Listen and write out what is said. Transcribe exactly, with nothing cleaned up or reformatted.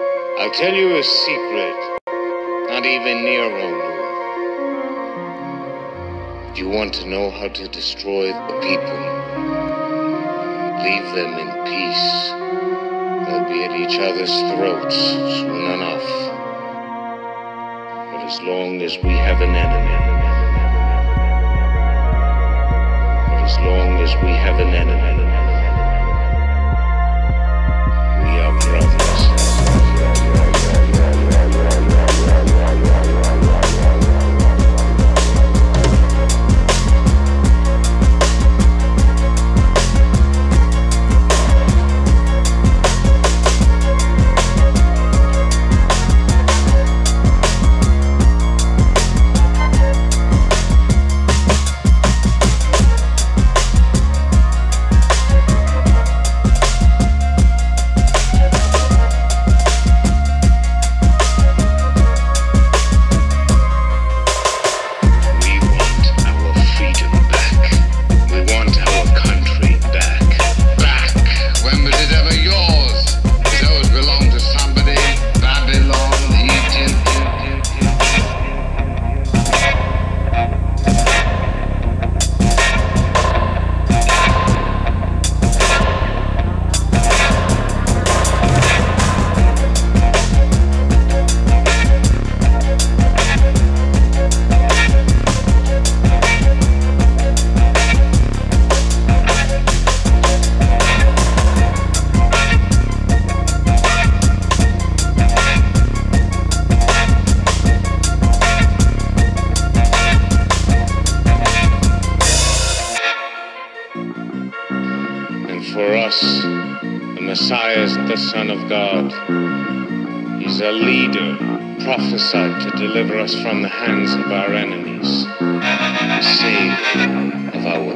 I'll tell you a secret. Not even Nero knew. You want to know how to destroy the people? Leave them in peace. They'll be at each other's throats soon enough. But as long as we have an enemy, but as long as we have an enemy, we are brothers. For us, the Messiah is the Son of God. He's a leader, prophesied to deliver us from the hands of our enemies, the Savior of our